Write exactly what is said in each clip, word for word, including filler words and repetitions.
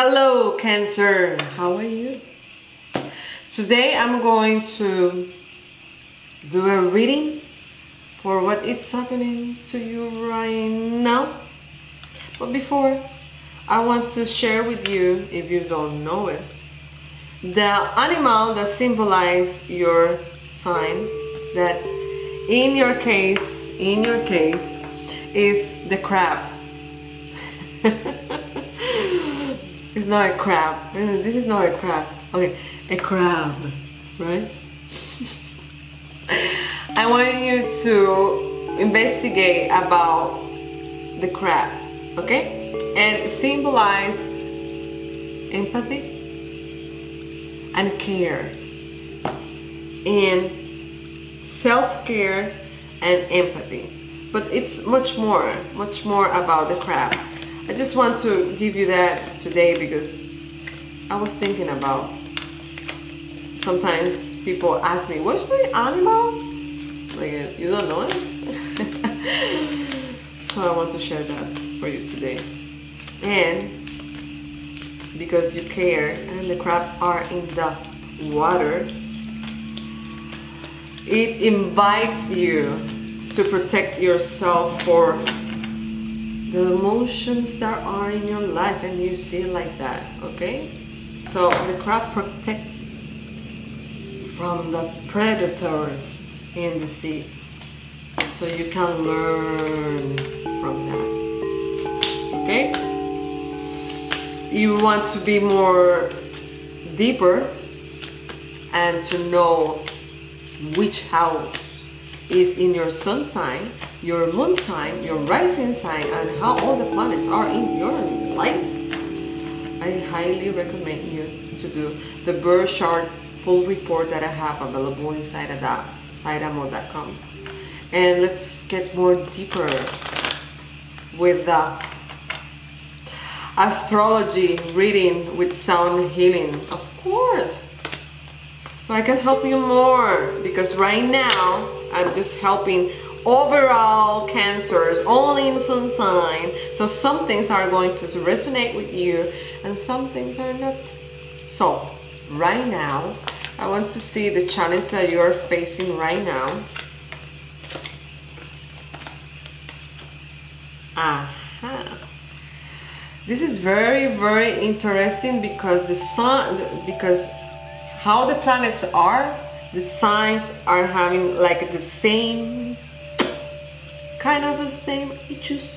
Hello Cancer, how are you? Today I'm going to do a reading for what is happening to you right now. But before, I want to share with you, if you don't know it, the animal that symbolizes your sign, that in your case, in your case, is the crab. It's not a crab. This is not a crab. Okay, a crab, right? I want you to investigate about the crab, okay? And symbolize empathy and care, and self-care and empathy. But it's much more, much more about the crab. I just want to give you that today because I was thinking about, sometimes people ask me, what's my animal? Like, you don't know it? So I want to share that for you today. And because you care and the crab are in the waters, it invites you to protect yourself for the emotions that are in your life, and you see it like that, okay? So the crab protects from the predators in the sea. So you can learn from that, okay? You want to be more deeper and to know which house is in your sun sign, your moon sign, your rising sign, and how all the planets are in your life. I highly recommend you to do the birth chart full report that I have available inside of that sairamo dot com. And let's get more deeper with the astrology reading with sound healing, of course, so I can help you more, because right now I'm just helping overall Cancers, only in sun sign. So some things are going to resonate with you and some things are not. So right now I want to see the challenge that you are facing right now. Aha. This is very very interesting, because the sun, because how the planets are, the signs are having like the same kind of the same issues.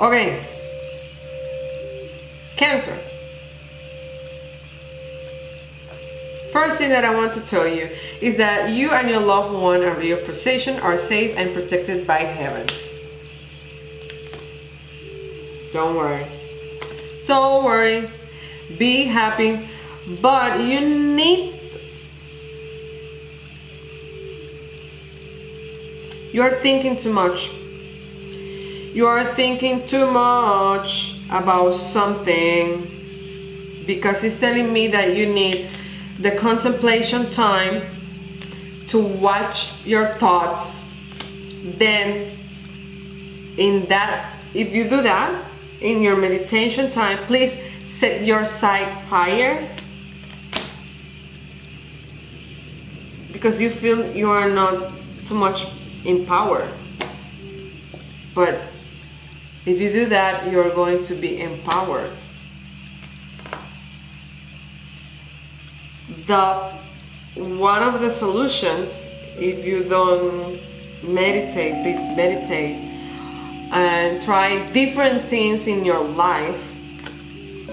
Okay, Cancer, first thing that I want to tell you is that you and your loved one and your possession are safe and protected by heaven. Don't worry, don't worry, be happy, but you need You're thinking too much. You're thinking too much about something, because it's telling me that you need the contemplation time to watch your thoughts. Then in that, if you do that in your meditation time, please set your sight higher, because you feel you are not too much in power. But if you do that, you're going to be empowered. The one of the solutions, if you don't meditate, please meditate and try different things in your life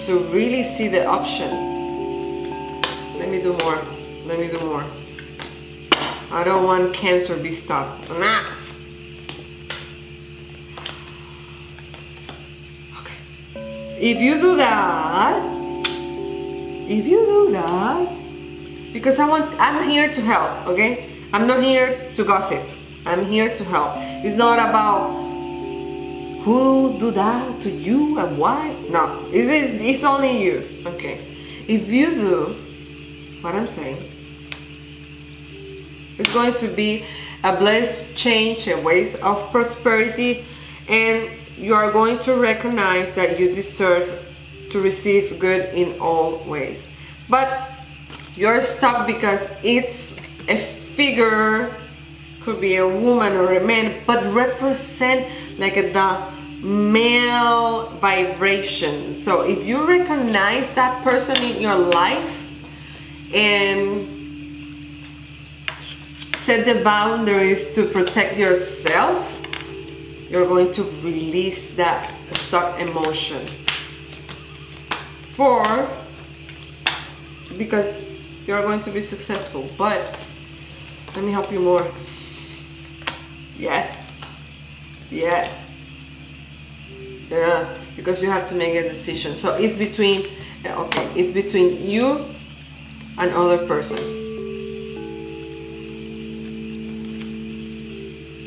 to really see the option. Let me do more, let me do more. I don't want Cancer to be stuck. Nah. Okay. If you do that, if you do that, because I want, I'm here to help, okay? I'm not here to gossip. I'm here to help. It's not about who do that to you and why. No, it's, it's only you, okay? If you do what I'm saying, it's going to be a blessed change, a ways of prosperity, and you are going to recognize that you deserve to receive good in all ways. But you're stuck because it's a figure, could be a woman or a man, but represent like the male vibration. So if you recognize that person in your life and set the boundaries to protect yourself, you're going to release that stuck emotion. Four, because you're going to be successful. But let me help you more. Yes. Yeah. Yeah. Because you have to make a decision. So it's between, okay, it's between you and other person.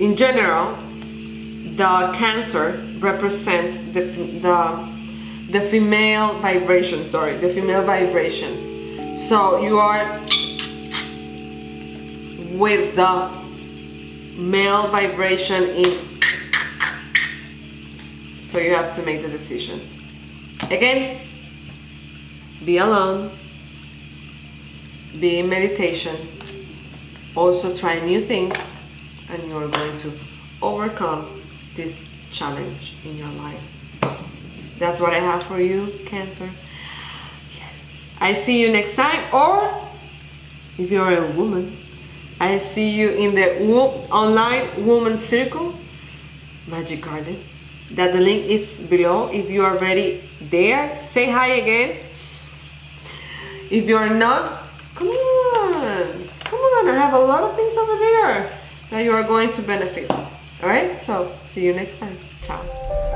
In general, the Cancer represents the the the female vibration. Sorry, the female vibration. So you are with the male vibration in. So you have to make the decision. Again, be alone. Be in meditation. Also try new things, and you are going to overcome this challenge in your life. That's what I have for you, Cancer. Yes. I see you next time, or if you're a woman, I see you in the wo online Woman Circle Magic Garden. That the link is below. If you are already there, say hi again. If you're not, come on. Come on, I have a lot of things over there that you are going to benefit from. Alright, so see you next time. Ciao.